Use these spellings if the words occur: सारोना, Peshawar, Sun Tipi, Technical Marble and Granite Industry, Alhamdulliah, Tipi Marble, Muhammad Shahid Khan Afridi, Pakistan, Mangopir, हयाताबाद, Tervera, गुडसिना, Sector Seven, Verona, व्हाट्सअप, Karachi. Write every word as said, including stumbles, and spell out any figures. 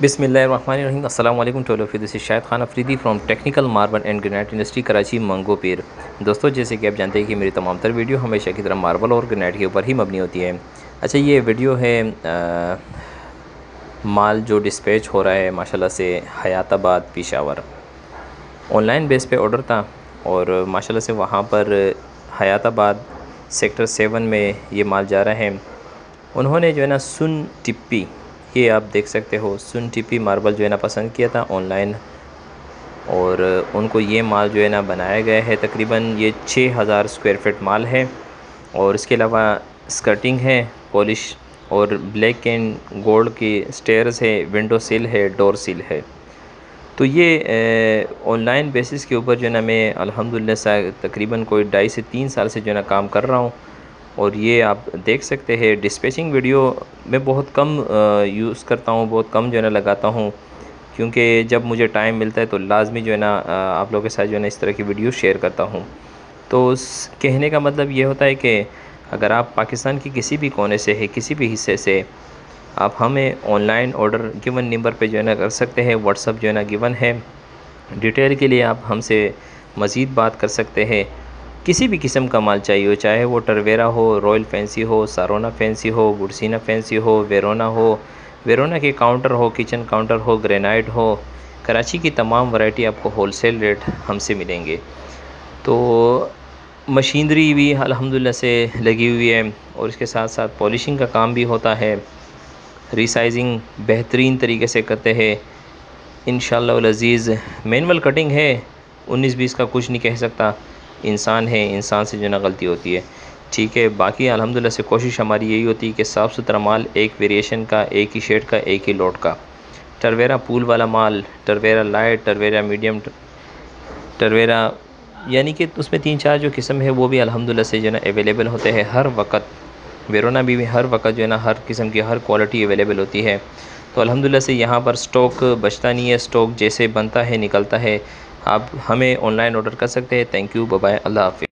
बिस्मिल्लाहिर्रहमानिर्रहीम। अस्सलाम वालेकुम to all of you. This is Shahid Khan Afridi from technical marble and granite industry Karachi Mangopir. दोस्तों, जैसे कि आप जानते हैं कि मेरी तमाम तर वीडियो हमेशा की तरह मार्बल और ग्रेनाइट के ऊपर ही मबनी होती है। अच्छा, ये वीडियो है आ, माल जो डिस्पैच हो रहा है माशाल्लाह से हयाताबाद पेशावर। ऑनलाइन बेस पे ऑर्डर था और माशाल्लाह से वहाँ पर हयाताबाद सेक्टर सेवन में ये माल जा रहा है। उन्होंने जो है ना सुन टिप्पी, ये आप देख सकते हो, सुन टिप्पी मार्बल जो है ना पसंद किया था ऑनलाइन और उनको ये माल जो है ना बनाया गया है। तकरीबन ये छह हज़ार स्क्वायर फीट माल है और इसके अलावा स्कर्टिंग है, पॉलिश और ब्लैक एंड गोल्ड की स्टेयर्स है, विंडो सिल है, डोर सिल है। तो ये ऑनलाइन बेसिस के ऊपर जो है ना मैं अल्हम्दुलिल्लाह तकरीबन कोई ढाई से तीन साल से जो है ना काम कर रहा हूँ और ये आप देख सकते हैं। डिस्पैचिंग वीडियो मैं बहुत कम यूज़ करता हूँ, बहुत कम जो है ना लगाता हूँ, क्योंकि जब मुझे टाइम मिलता है तो लाजमी जो है ना आप लोगों के साथ जो है ना इस तरह की वीडियो शेयर करता हूँ। तो कहने का मतलब ये होता है कि अगर आप पाकिस्तान की किसी भी कोने से है, किसी भी हिस्से से, आप हमें ऑनलाइन ऑर्डर गिवन नंबर पे जो है ना कर सकते हैं। व्हाट्सअप जो है ना गिवन है। डिटेल के लिए आप हमसे मज़ीद बात कर सकते हैं। किसी भी किस्म का माल चाहिए हो, चाहे वो टरवेरा हो, रॉयल फैंसी हो, सारोना फैंसी हो, गुडसिना फैंसी हो, वेरोना हो, वेरोना के काउंटर हो, किचन काउंटर हो, ग्रेनाइट हो, कराची की तमाम वैरायटी आपको होलसेल रेट हमसे मिलेंगे। तो मशीनरी भी अल्हम्दुलिल्लाह से लगी हुई है और इसके साथ साथ पॉलिशिंग का काम भी होता है। रिसाइजिंग बेहतरीन तरीके से करते हैं इंशाअल्लाह अज़ीज़। मैनुअल कटिंग है, उन्नीस बीस का कुछ नहीं कह सकता, इंसान है, इंसान से जो ना गलती होती है, ठीक है। बाकी अल्हम्दुलिल्लाह से कोशिश हमारी यही होती है कि साफ़ सुथरा माल, एक वेरिएशन का, एक ही शेड का, एक ही लोट का, टरवेरा पूल वाला माल, टरवेरा लाइट, टरवेरा मीडियम, टरवेरा, यानी कि उसमें तीन चार जो किस्म है वो भी अल्हम्दुलिल्लाह से जो ना अवेलेबल होते हैं हर वक्त। वेरोना भी, भी हर वक्त जो है ना हर किस्म की हर क्वालिटी अवेलेबल होती है। तो अल्हम्दुलिल्लाह से यहाँ पर स्टॉक बचता नहीं है, स्टॉक जैसे बनता है निकलता है। आप हमें ऑनलाइन ऑर्डर कर सकते हैं। थैंक यू, बाय बाय, अल्लाह हाफ़िज़।